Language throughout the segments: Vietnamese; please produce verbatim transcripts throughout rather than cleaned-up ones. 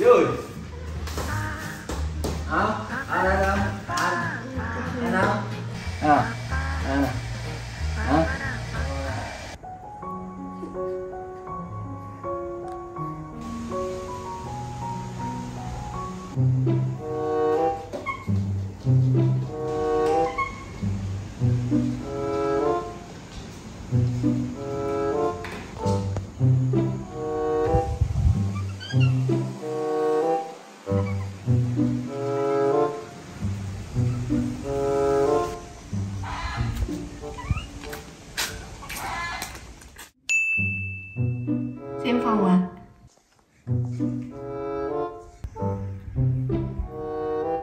Dưới hả? À đây đâu? À đây đâu? À à hả? Xem phòng à?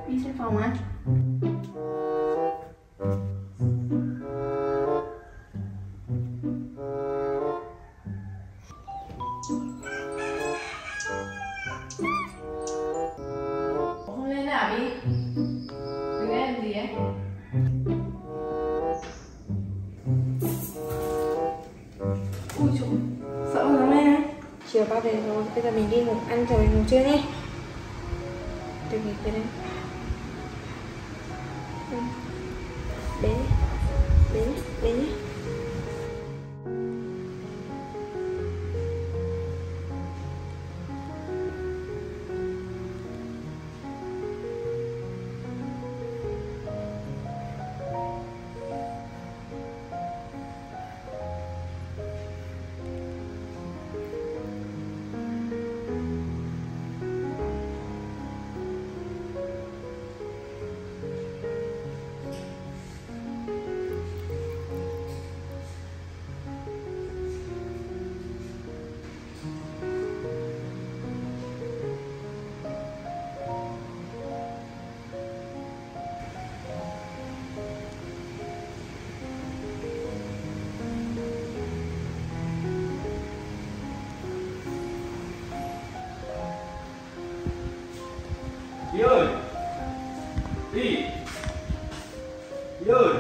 Đi xem phòng à? Không lên nào đi. Đừng nghe làm gì ấy. Ui trời, sợ lắm em. Chiều ba về rồi, bây giờ mình đi ngủ ăn rồi ngủ trưa nhé. Tôi nghỉ cái đây. Bé, bé, bé nhé. Đi ơi! Đi! Đi ơi!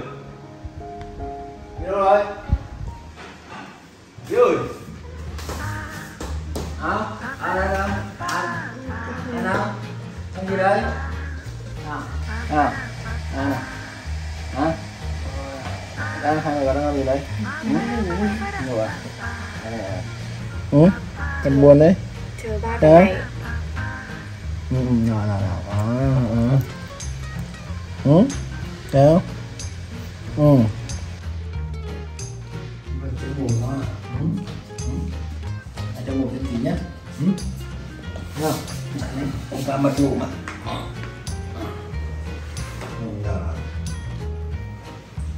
Đi đâu rồi? Đi ơi! Hả? À đây đâu? À đây đâu? Không gì đấy? À à à hả? Đang hai người đang làm gì đấy? Ngủ à? Ừ? Cần buồn đấy? Chờ ba ngày. Ừ, nào nào nào, à, ừ, kéo, ừ, cho buồn nó, ừ, ừ, cho buồn cái gì nhá, ừ, nào, không ta mặt lụm à, ừ,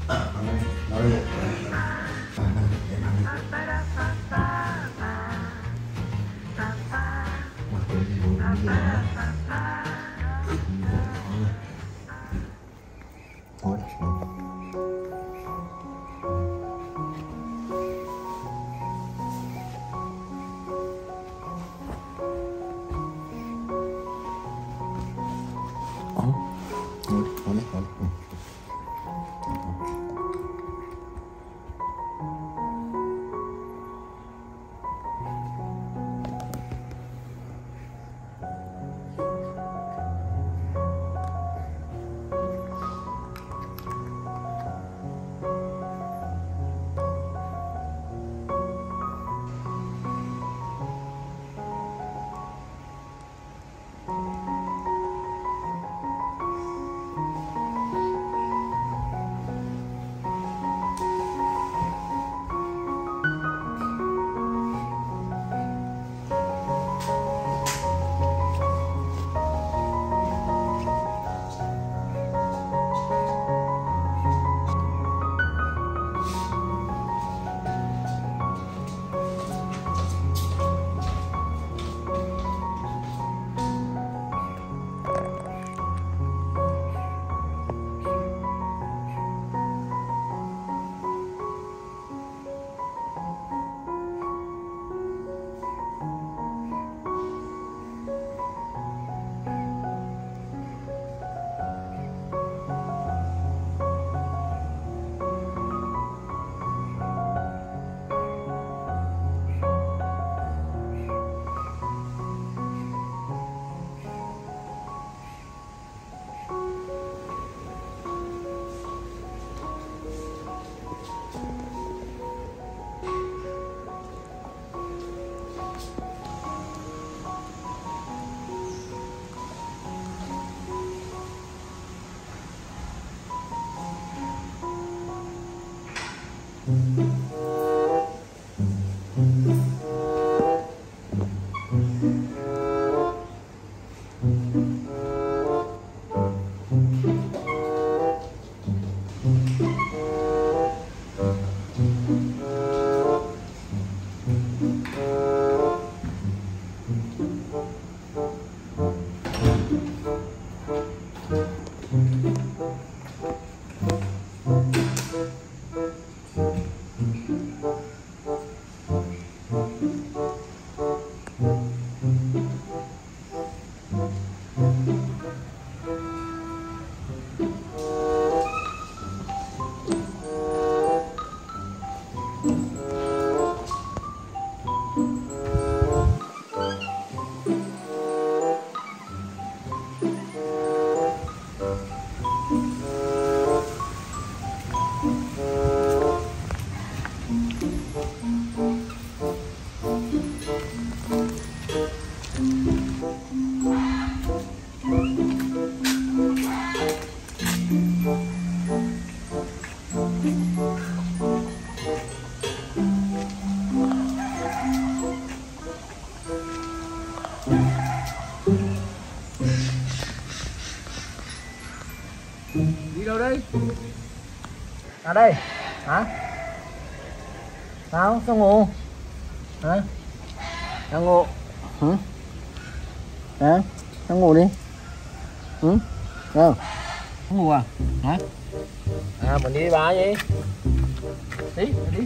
à, nói đi, Đi đâu đây? À đây. Hả? Sao? Sao ngủ? Hả? Sao ngủ? Hả? Hả? Sao ngủ đi? Hả? Sao? Không ngủ à? Hả? À mình đi bà gì? Đi, đi. Đi.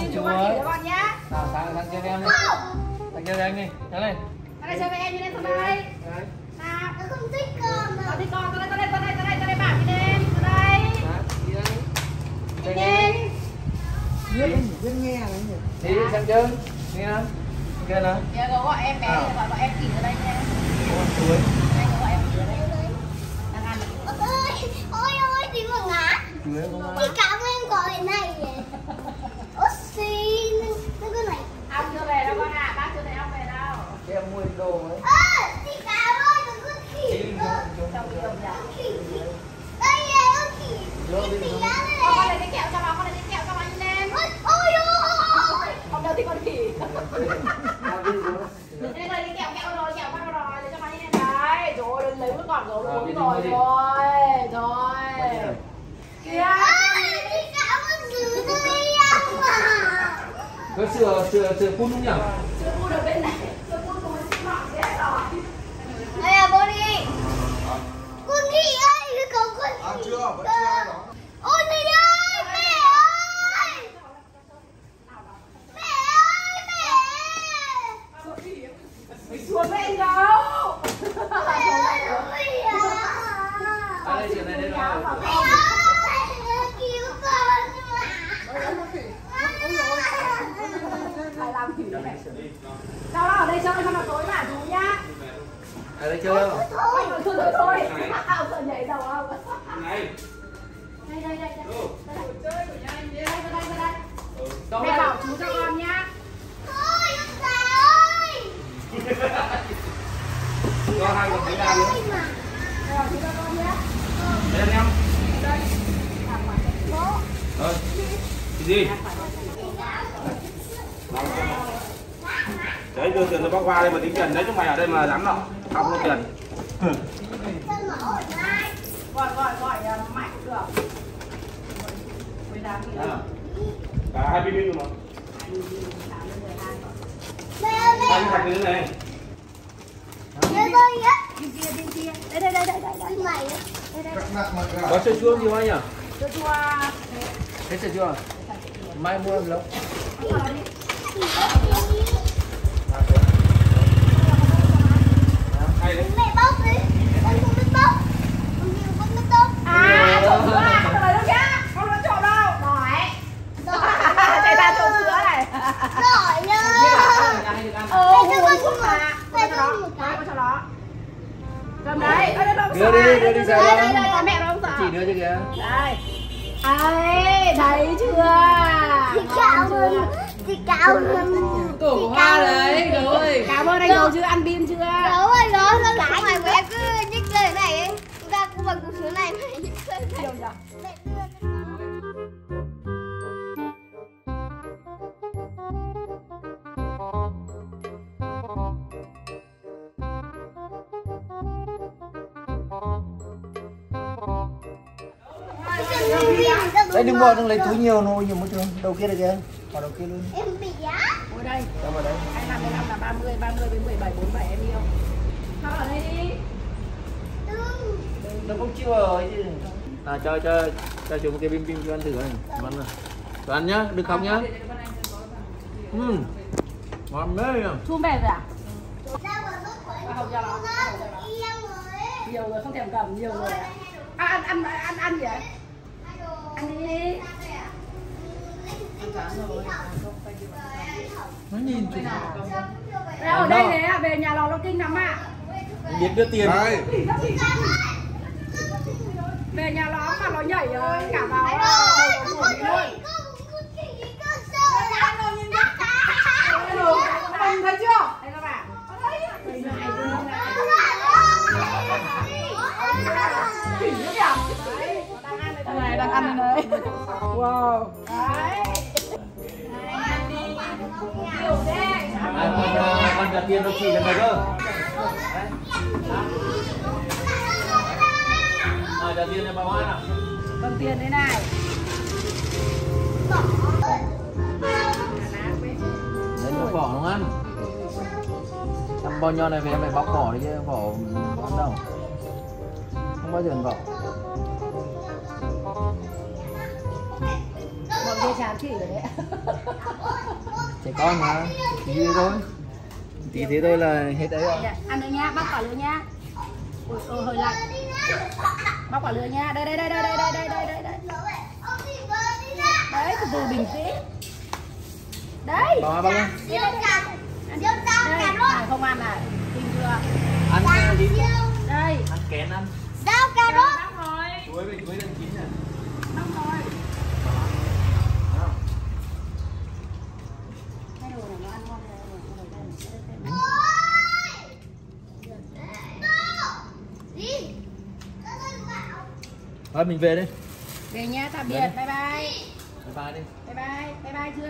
Xin chú ăn thịt các bạn nhé. Nào, sang, sang chơi với em đi. Sang chơi với anh đi, sang đây. Sang đây chơi với em như thế này, sang đây. Nào, tớ không thích con mà. Tớ thích con, tớ đây, tớ đây, tớ đây, tớ đây, tớ đây, bảo như thế, tớ đây. Nào, đi đây. Đi đây. Biết, biết nghe này nhỉ. Đi, sang chơi, nghe không? Nghe nào. Nhớ có gọi em bé, gọi bọn em kỉ ở đây nha. Ôi, ôi. Anh có gọi em kỉ ở đây. Đang ăn. Ôi, ôi, ôi, tí mà ngã. Thì cảm ơn gọi cái này nhỉ. Đồ ấy. Ơ, chị Cá ơi, đừng có khỉ cơ. Con khỉ. Đây này, con khỉ. Cái tí lá đây này. Con này cái kẹo cho nó, con này cái kẹo cho nó lên. Ôi, ôi, ôi. Không đâu thì con khỉ. Đây này, cái kẹo kẹo rồi, kẹo kẹo rồi. Để cho nó lên đấy. Trời ơi, lấy một con gấu rồi. Rồi, rồi, rồi. Kìa. Ơ, chị Cá con giữ đây không à. Có sửa, sửa, sửa phun không nhỉ? Sửa phun ở bên này. Sao đó ở đây chơi cho nó tối mà chú nhá. Ở đây chơi không? Thôi thôi thôi thôi thôi. Tao sợ nhảy đầu không? Này. Đây đây đây. Chơi của nhà anh đi. Đây đây đây. Đây. Mẹ bảo chú cho con nhá. Thôi ông già ơi. Cho hai con thấy đàn nữa. Mẹ bảo chú cho con nhá. Lên em. Đây. Rồi. Gì? Đấy đưa tiền cho bác Hoa đây mà tính tiền đấy, chúng mày ở đây mà dám nào không có tiền. Gọi gọi gọi Mạnh cũng được. Cả hai pin luôn mà. Mẹ mẹ. Anh thằng này. Nhớ tôi nhá. bên kia bên kia. Đây đây đây đây đây này. Đây đây. Có sữa chua gì hoa nhỉ? Sữa chua. Thế sữa chua. Mai mua lộc. Hay đấy. Mẹ bốc đi. Con không biết bốc. Con không biết bốc nước tôm. À, trộn sữa à? Không phải đâu nhá. Con không trộn đâu. Đói. Đói. Chạy ra trộn sữa này. Đói nhá. Ồ, con không mà. Con cho nó. Con cho nó. Cầm đấy. Đưa đi, đưa đi ra đâu. Đây, đây, mẹ nó không sợ. Chỉ đưa chứ kìa. Đây. Đấy, thấy chưa? Chị cảm ơn. Chị cảm ơn. Cổ hoa đấy, đúng rồi. Cảm ơn anh Hồng chưa? Ăn pin chưa? Đúng rồi, nó nó cái ngoài của em cứ nhích lên này ấy. Chúng ta cũng bằng cuộc xuống này mà nhích lên này. Đấy đừng bỏ, đừng lấy túi nhiều nồi nhiều môi trường. Đầu kia đây kìa, bỏ đầu kia luôn. Em bị á. Ngồi đây. Đâu vào đây. Anh làm mười lăm là ba mươi, ba mươi với mười bảy, bốn mươi bảy em yêu. Sao ở đây đi. Đừng. Đừng không chịu rồi chứ. À cho cho cho chúng cái bim bim cho ăn thử này. Ăn rồi. Cho ăn nhá, đừng khóc nhá. Ừm. Ngon đấy nhỉ. Chua mè rồi à? Ra vào rút của anh. Không cho nó. Nhiều rồi không thèm cầm, nhiều rồi. À, ăn ăn ăn ăn gì vậy? Ăn đi. Nó nhìn chừng nào. Ở đây thế à, về nhà lò nó kinh lắm ạ. Biết đưa tiền. Về nhà lò mà nó nhảy cả vào. Con thấy chưa? Đây các bạn. Này đang ăn đấy. Wow. Đấy. Con đặt tiền nó chỉ cần này cơ. Rồi đặt tiền này bà Hoa nào. Con tiền thế này. Đấy nó bỏ nó ăn. Tăm bao nho này về em phải bóc vỏ đi chứ vỏ ăn đâu. Không bao giờ vỏ. Bọn kia chán chỉ rồi đấy. Trẻ con mà, tí thế thôi. Tí thế thôi là hết đấy rồi. Ăn nữa nha, bóc quả lừa nha. Ôi, ôi, hơi lạnh. Bóc quả lừa nha, đây, đây, đây, đây, đây, đây, đây, đây, đây, đây. Đấy, từ từ bình tĩnh. Đấy. Bỏ bóc nha. Siêu cắn, siêu rau cắn luôn. Này, không ăn này, kinh chưa. Ăn cái gì? Đây. Ăn kén ăn. Rau cà rốt. Chuối với chuối đang chín này. Nóng rồi. Thôi mình về đi. Về nha, tạm biệt, bye bye. Bye bye đi. Bye bye, bye bye chưa?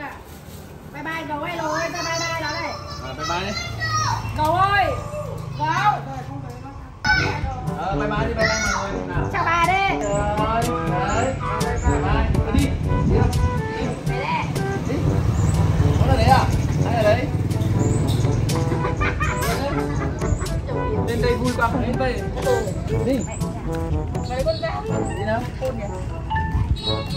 Bye bye Gấu ơi, Lồi ơi, bye bye bye đó đây. À, bye bye đi. Gấu ơi. Gấu. Ờ, bye bye đi, bye bye mọi người nào. Chào bà đi. Rồi, đấy. Bye bye. Đi. Về đây. Đi. Có ở đấy à? Hay ở đấy. Lên đây vui quá, lên đây. Đi. Mấy con ra đi nào, con kìa.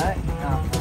Đấy, nào.